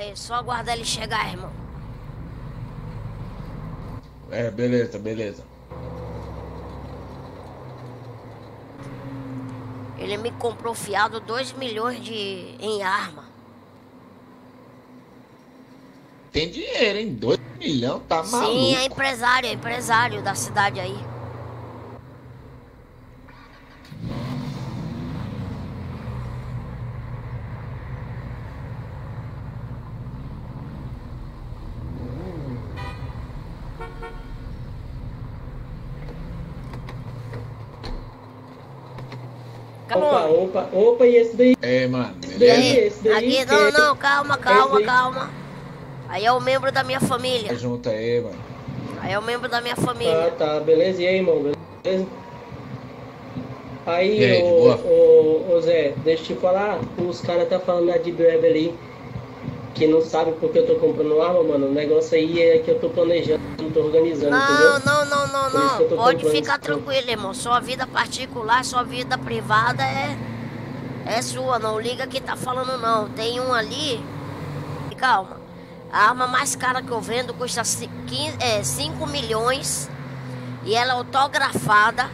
Aí, só aguardar ele chegar, irmão. É, beleza, beleza. Ele me comprou fiado 2 milhões em arma. Tem dinheiro, hein? 2 milhões, tá maluco. Sim, é empresário da cidade aí. Opa, e esse daí? É, mano. Esse daí. Não, calma. Aí é o membro da minha família. Junta aí, mano. Ah, tá, beleza. E aí, irmão? Beleza? Aí, aí ô Zé, deixa eu te falar. Os caras tá falando da Debreve ali. Que não sabe porque eu tô comprando arma, mano. O negócio aí é que eu tô planejando, não tô organizando, entendeu? Não. Pode ficar tranquilo, irmão. Sua vida particular, sua vida privada é sua. Não liga que tá falando, não. Tem um ali... Calma. A arma mais cara que eu vendo custa 5 milhões. E ela é autografada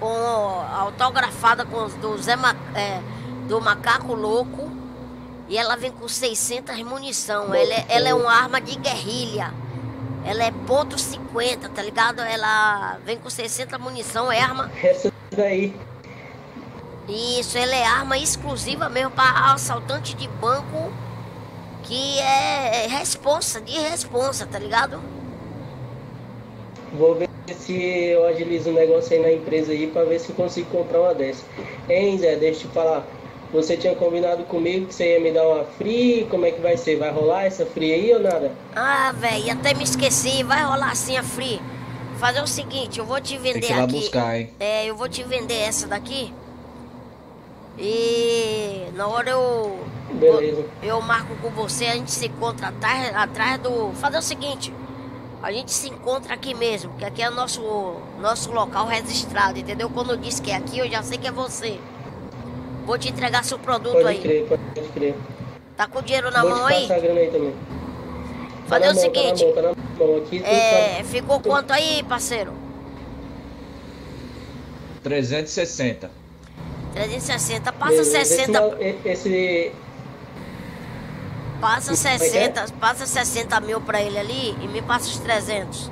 com do Macaco Louco. E ela vem com 600 munição. Ela é uma arma de guerrilha. Ela é .50, tá ligado? Ela vem com 600 munição, é arma... Essa daí. Isso, ela é arma exclusiva mesmo para assaltante de banco, que é de responsa, tá ligado? Vou ver se eu agilizo o negócio aí na empresa aí pra ver se eu consigo comprar uma dessa. Hein, Zé, deixa eu te falar. Você tinha combinado comigo que você ia me dar uma free, como é que vai ser? Vai rolar essa free aí ou nada? Ah, velho, até me esqueci, vai rolar sim a free. Fazer o seguinte, eu vou te vender aqui. Tem que ir lá buscar, hein? É, eu vou te vender essa daqui. E na hora beleza. Eu marco com você, a gente se encontra atrás do... Fazer o seguinte, a gente se encontra aqui mesmo, que aqui é o nosso local registrado, entendeu? Quando eu disse que é aqui, eu já sei que é você. Vou te entregar seu produto aí. Pode crer. Tá com o dinheiro na mão aí? Vou te passar a grana aí também. Fazer o seguinte. Tá na mão. Aqui, ficou quanto aí, parceiro? 360. 360. Passa beleza. 60. Passa 60. Passa 60 mil pra ele ali e me passa os 300.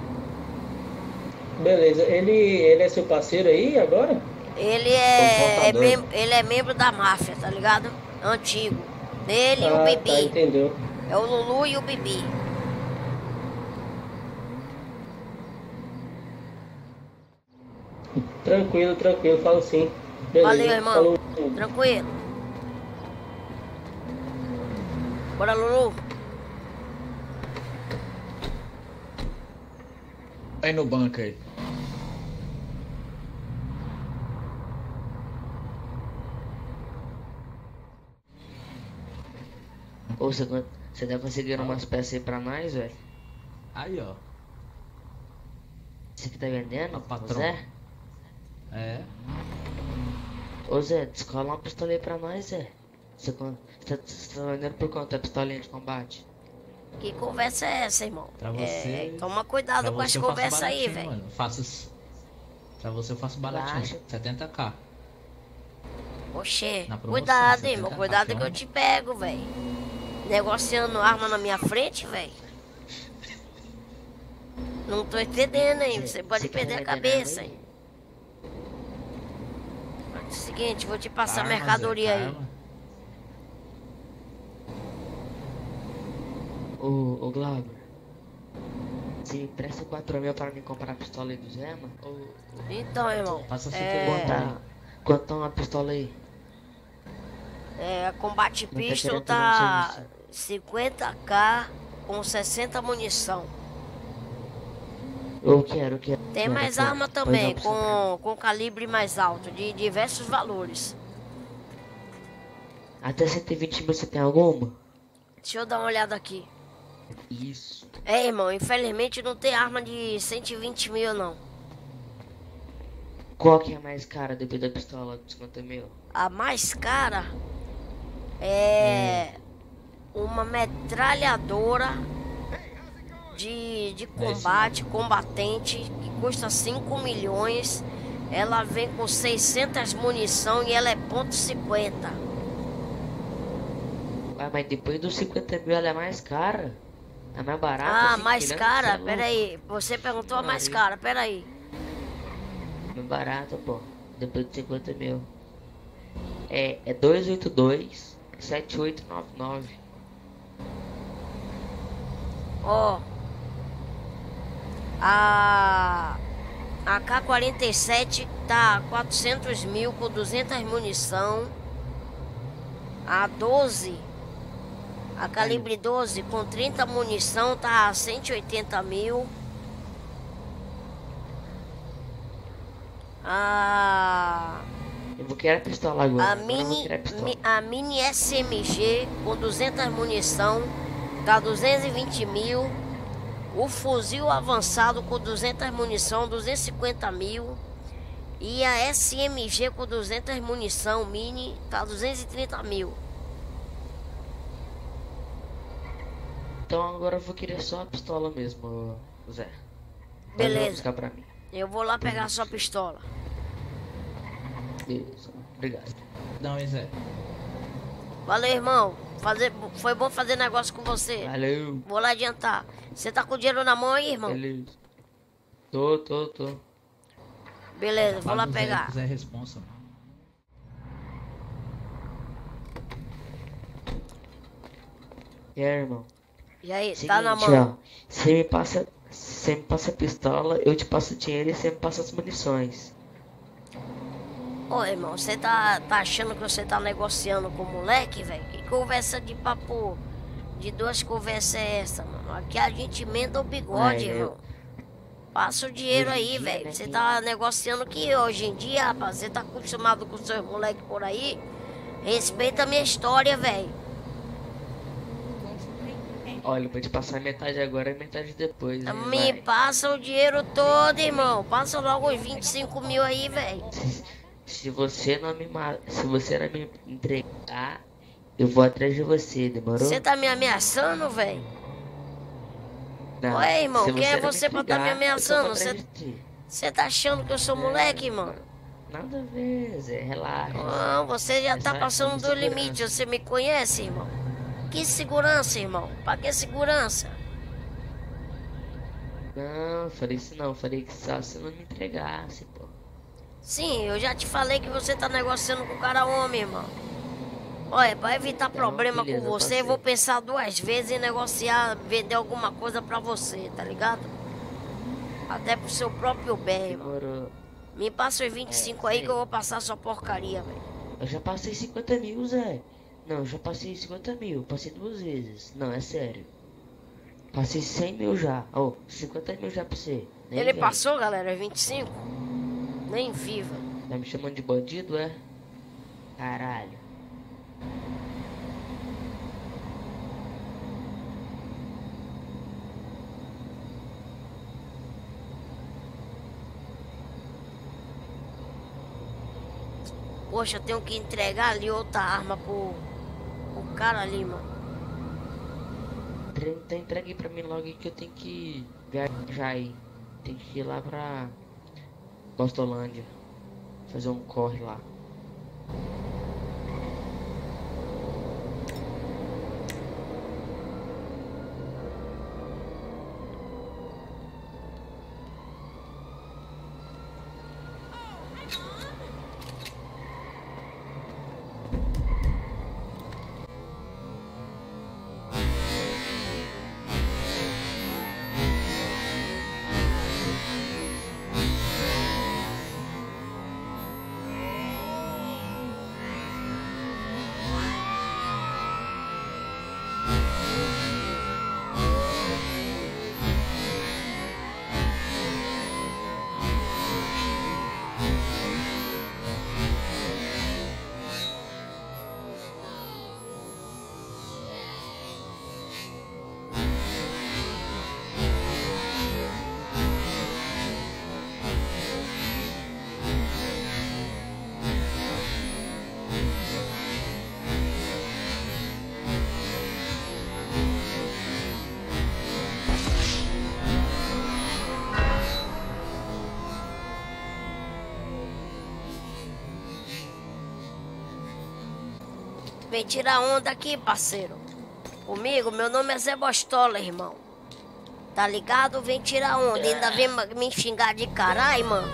Beleza. Ele é seu parceiro aí agora? Ele é membro da máfia, tá ligado? Antigo. Dele e o Bibi. Tá, entendeu. É o Lulu e o Bibi. Tranquilo, falo sim. Beleza. Valeu, irmão. Falou. Tranquilo. Bora, Lulu. Vai no banco aí. Ou você tá conseguindo umas peças aí pra nós, velho? Aí, ó. Você que tá vendendo? Patrão. Zé? É. Ô, Zé, descola uma pistola aí pra nós, Zé. Você tá vendendo por quanto? É pistolinha de combate? Que conversa é essa, irmão? Pra você... Toma cuidado com as conversas aí, velho. Pra você eu faço baratinho. 70k. Oxê. Cuidado, irmão. Cuidado que eu te pego, velho. Negociando arma na minha frente, velho. Não tô entendendo, hein? Você pode perder a cabeça, hein? Mas, seguinte, vou te passar mercadoria aí. Ô, Glauber. Você empresta 4 mil pra mim comprar a pistola aí do Zé, mano? Então, irmão. Passa quanto tá uma pistola aí? Combate Pistol tá 50k com 60 munição. Eu quero. Tem mais arma também, com calibre mais alto, de diversos valores. Até 120 mil você tem alguma? Deixa eu dar uma olhada aqui. Isso. É, irmão, infelizmente não tem arma de 120 mil, não. Qual que é a mais cara depois da pistola de 50 mil? A mais cara... uma metralhadora de combate, combatente, que custa 5 milhões. Ela vem com 600 munição e ela é .50. Ah, mas depois dos 50 mil ela é mais cara. É mais barata. Ah, mais cara? Pera aí. Você perguntou a mais cara, pera aí. Mais barata, pô. Depois dos 50 mil. É 282 7899. Ó. A K-47 tá 400 mil com 200 munição. A 12, a calibre 12 com 30 munição tá a 180 mil. Eu vou querer a pistola agora. A mini SMG com 200 munição tá 220 mil. O fuzil avançado com 200 munição, 250 mil. E a SMG com 200 munição mini, tá 230 mil. Então agora eu vou querer só a pistola mesmo, Zé. Beleza. Buscar pra mim. Eu vou lá pegar a sua pistola. Beleza, obrigado. Não, Zé. Valeu, irmão. Foi bom fazer negócio com você. Valeu. Vou lá adiantar. Você tá com o dinheiro na mão aí, irmão? Beleza. Tô. Beleza, vou lá pegar. Zé responsa, mano. E aí, irmão? E aí, seguinte, tá na mão? Você me passa a pistola, eu te passo o dinheiro e você me passa as munições. Ô, irmão, você tá achando que você tá negociando com o moleque, velho? Que conversa de papo de duas conversas é essa, mano? Aqui a gente emenda o bigode, irmão. Passa o dinheiro aí, velho. Você tá negociando que hoje em dia, rapaz, você tá acostumado com seus moleques por aí? Respeita a minha história, velho. Olha, eu vou te passar metade agora e metade depois. Hein, me vai. Passa o dinheiro todo, irmão. Passa logo os 25 mil aí, velho. Se você não me entregar, eu vou atrás de você, demorou? Você tá me ameaçando, velho? Ué, irmão, quem é você pra tá me ameaçando? Você tá achando que eu sou moleque, irmão? Nada a ver, Zé, relaxa. Não, você já tá passando do limite, você me conhece, irmão? Que segurança, irmão? Pra que segurança? Não, falei isso não, falei que só se não me entregasse, pô. Sim, eu já te falei que você tá negociando com o cara homem, irmão. Olha, pra evitar problema com você, eu vou pensar duas vezes em negociar, vender alguma coisa pra você, tá ligado? Até pro seu próprio bem, irmão. Me passa os 25 aí que eu vou passar sua porcaria, velho. Eu já passei 50 mil, Zé. Não, eu já passei 50 mil, passei duas vezes. Não, é sério. Passei 100 mil já. Ô, 50 mil já pra você. Ele passou, galera, 25? Nem viva. Tá me chamando de bandido, é? Caralho. Poxa, eu tenho que entregar ali outra arma pro cara ali, mano. Então entrega aí pra mim logo aí que eu tenho que viajar aí. Tem que ir lá pra Bostolândia, fazer um corre lá. Vem tirar onda aqui, parceiro. Comigo, meu nome é Zé Bostola, irmão. Tá ligado? Vem tirar onda. Ainda vem me xingar de caralho, mano.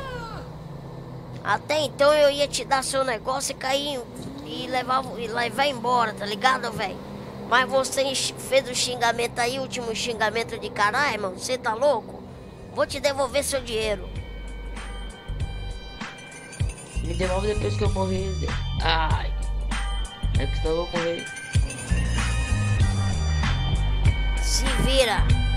Até então eu ia te dar seu negócio e cair e levar embora, tá ligado, velho? Mas você fez o xingamento aí, último xingamento de caralho, mano. Você tá louco? Vou te devolver seu dinheiro. Me devolve depois que eu morrer. Ai. É que senão eu vou morrer. Se vira.